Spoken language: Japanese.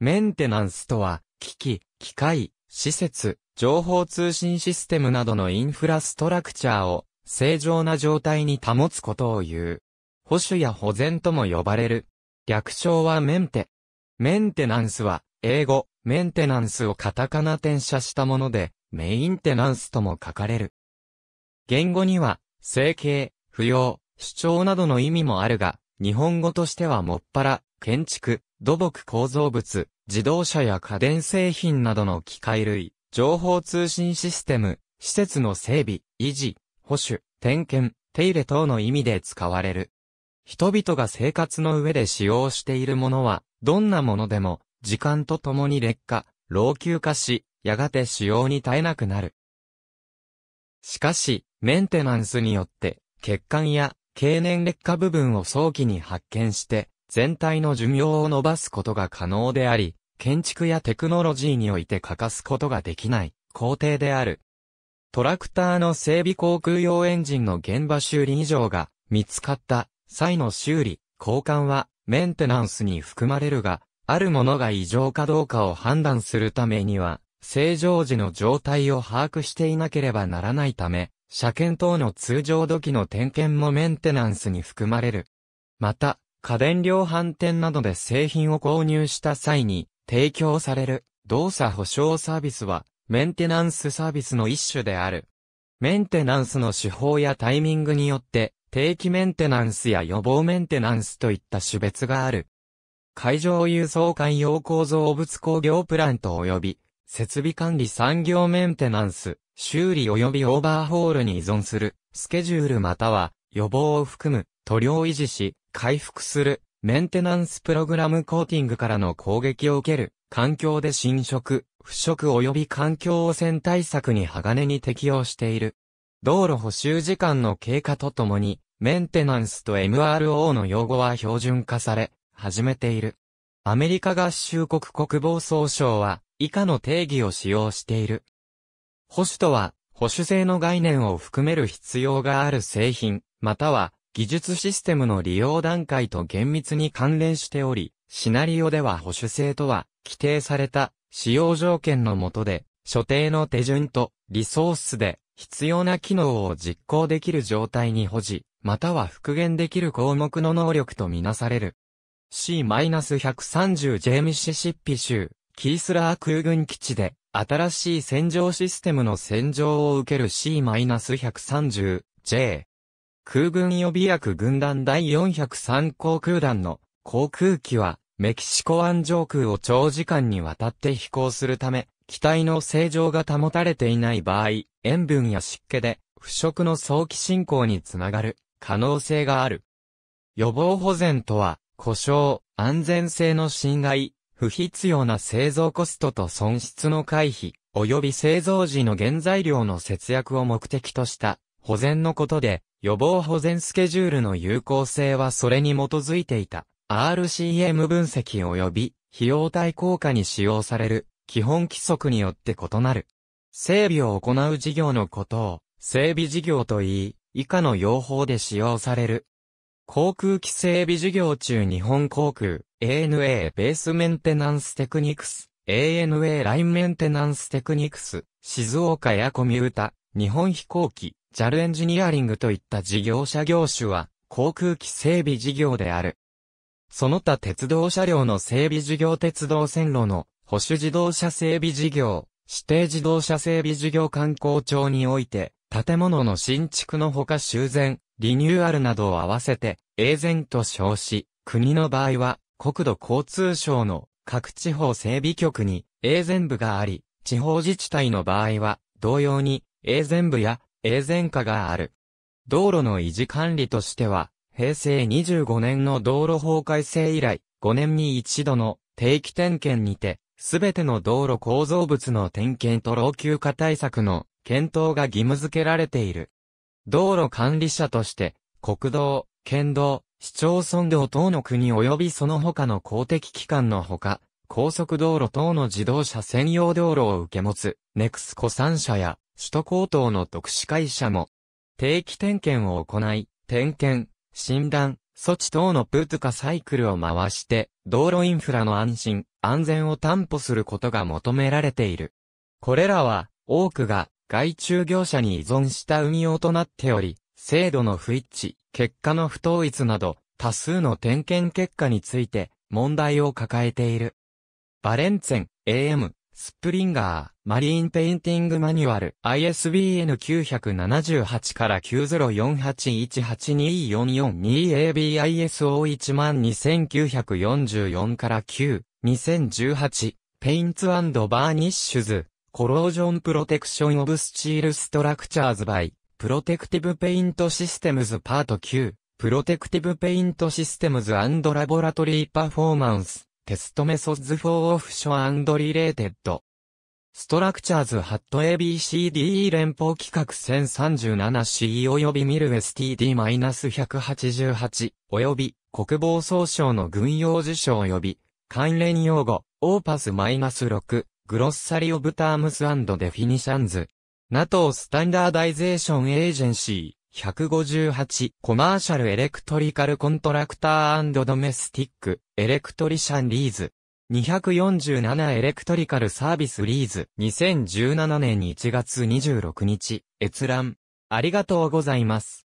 メンテナンスとは、機器、機械、施設、情報通信システムなどのインフラストラクチャーを正常な状態に保つことを言う。保守や保全とも呼ばれる。略称はメンテ。メンテナンスは、英語、メンテナンスをカタカナ転写したもので、メインテナンスとも書かれる。言語には、整形、扶養、主張などの意味もあるが、日本語としてはもっぱら、建築、土木構造物、自動車や家電製品などの機械類、情報通信システム、施設の整備、維持、保守、点検、手入れ等の意味で使われる。人々が生活の上で使用しているものは、どんなものでも、時間とともに劣化、老朽化し、やがて使用に耐えなくなる。しかし、メンテナンスによって、欠陥や経年劣化部分を早期に発見して、全体の寿命を伸ばすことが可能であり、建築やテクノロジーにおいて欠かすことができない工程である。トラクターの整備航空用エンジンの現場修理異常が見つかった際の修理、交換はメンテナンスに含まれるが、あるものが異常かどうかを判断するためには、正常時の状態を把握していなければならないため、車検等の通常時の点検もメンテナンスに含まれる。また、家電量販店などで製品を購入した際に提供される動作保証サービスはメンテナンスサービスの一種である。メンテナンスの手法やタイミングによって定期メンテナンスや予防メンテナンスといった種別がある。海上輸送艦用構造物工業プラント及び設備管理産業メンテナンス、修理及びオーバーホールに依存する、スケジュールまたは予防を含む、塗料維持し、回復する、メンテナンスプログラムコーティングからの攻撃を受ける、環境で侵食、腐食及び環境汚染対策に鋼に適用している。道路補修時間の経過とともに、メンテナンスと MRO の用語は標準化され、始めている。アメリカ合衆国国防総省は、以下の定義を使用している。保守とは、保守性の概念を含める必要がある製品、または技術システムの利用段階と厳密に関連しており、シナリオでは保守性とは、規定された使用条件の下で、所定の手順とリソースで必要な機能を実行できる状態に保持、または復元できる項目の能力とみなされる。C-130J ミシシッピ州、キースラー空軍基地で、新しい洗浄システムの洗浄を受ける C-130J。空軍予備役軍団第403航空団の航空機はメキシコ湾上空を長時間にわたって飛行するため、機体の正常が保たれていない場合、塩分や湿気で腐食の早期進行につながる可能性がある。予防保全とは、故障、安全性の侵害、不必要な製造コストと損失の回避、及び製造時の原材料の節約を目的とした保全のことで、予防保全スケジュールの有効性はそれに基づいていた RCM 分析及び費用対効果に使用される基本規則によって異なる。整備を行う事業のことを整備事業と言い、以下の用法で使用される。航空機整備事業中日本航空 ANA ベースメンテナンステクニクス ANA ラインメンテナンステクニクス静岡やコミュータ日本飛行機 JAL エンジニアリングといった事業者業種は航空機整備事業である。その他鉄道車両の整備事業鉄道線路の保守自動車整備事業指定自動車整備事業観光庁において建物の新築のほか修繕リニューアルなどを合わせて、永全と称し、国の場合は、国土交通省の各地方整備局に永全部があり、地方自治体の場合は、同様に永全部や永全課がある。道路の維持管理としては、平成25年の道路法改正以来、5年に一度の定期点検にて、すべての道路構造物の点検と老朽化対策の検討が義務付けられている。道路管理者として、国道、県道、市町村道等の国及びその他の公的機関のほか、高速道路等の自動車専用道路を受け持つ、ネクスコ3社や、首都高等の特殊会社も、定期点検を行い、点検、診断、措置等のプートゥカサイクルを回して、道路インフラの安心、安全を担保することが求められている。これらは、多くが外注業者に依存した運用となっており、制度の不一致、結果の不統一など、多数の点検結果について、問題を抱えている。ベレンツェン、AM、スプリンガー、マリーンペインティングマニュアル、ISBN 978-9048-18482E442ABISO12944-9、2018、ペインツ&バーニッシュズ、コロージョンプロテクションオブスチールストラクチャーズバイ、プロテクティブペイントシステムズパート9、プロテクティブペイントシステムズ&ラボラトリーパフォーマンス、テストメソッズフォーオフショア&リレーテッド。ストラクチャーズハット ABCDE 連邦規格 1037C 及びミル STD-188 及び国防総省の軍用事象及び関連用語オーパス -6 グロッサリオブタームス&デフィニションズ NATO スタンダーダイゼーションエージェンシー158コマーシャルエレクトリカルコントラクター&ドメスティックエレクトリシャンリーズ247エレクトリカルサービスリーズ2017年1月26日閲覧ありがとうございます。